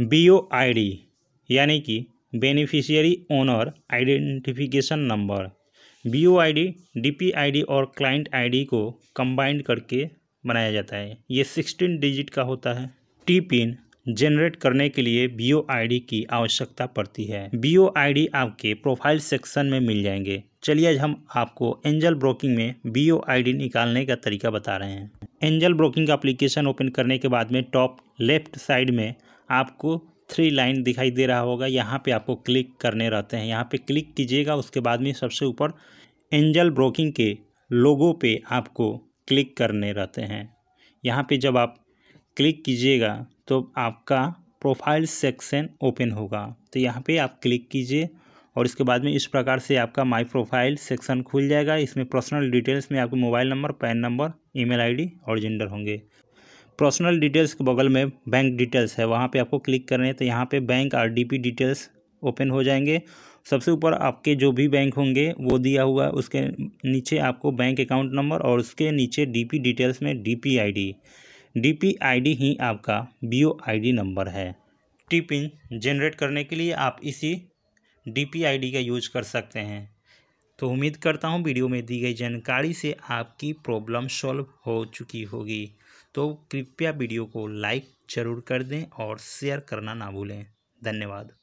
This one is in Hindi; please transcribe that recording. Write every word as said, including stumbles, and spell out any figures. बी ओ आई डी यानी कि beneficiary owner identification number, B O I D, D P I D और क्लाइंट आई डी को कंबाइंड करके बनाया जाता है। ये सिक्सटीन डिजिट का होता है। टी पिन जनरेट करने के लिए बी ओ आई डी की आवश्यकता पड़ती है। बी ओ आई डी आपके प्रोफाइल सेक्शन में मिल जाएंगे। चलिए आज हम आपको एंजल ब्रोकिंग में बी ओ आई डी निकालने का तरीका बता रहे हैं। एंजल ब्रोकिंग का एप्लीकेशन ओपन करने के बाद में टॉप लेफ्ट साइड में आपको थ्री लाइन दिखाई दे रहा होगा, यहाँ पे आपको क्लिक करने रहते हैं। यहाँ पे क्लिक कीजिएगा, उसके बाद में सबसे ऊपर एंजल ब्रोकिंग के लोगो पे आपको क्लिक करने रहते हैं। यहाँ पे जब आप क्लिक कीजिएगा तो आपका प्रोफाइल सेक्शन ओपन होगा, तो यहाँ पे आप क्लिक कीजिए और इसके बाद में इस प्रकार से आपका माई प्रोफाइल सेक्शन खुल जाएगा। इसमें पर्सनल डिटेल्स में आपके mobile number, PAN number, email ID और जेंडर होंगे। पर्सनल डिटेल्स के बगल में बैंक डिटेल्स है, वहाँ पे आपको क्लिक करने हैं तो यहाँ पे बैंक आरडीपी डिटेल्स ओपन हो जाएंगे। सबसे ऊपर आपके जो भी बैंक होंगे वो दिया हुआ है, उसके नीचे आपको बैंक अकाउंट नंबर और उसके नीचे डीपी डिटेल्स में डीपीआईडी, डीपीआईडी ही आपका बीओआईडी नंबर है। टीपिन जनरेट करने के लिए आप इसी डीपीआईडी का यूज कर सकते हैं। तो उम्मीद करता हूँ वीडियो में दी गई जानकारी से आपकी प्रॉब्लम सॉल्व हो चुकी होगी। तो कृपया वीडियो को लाइक ज़रूर कर दें और शेयर करना ना भूलें। धन्यवाद।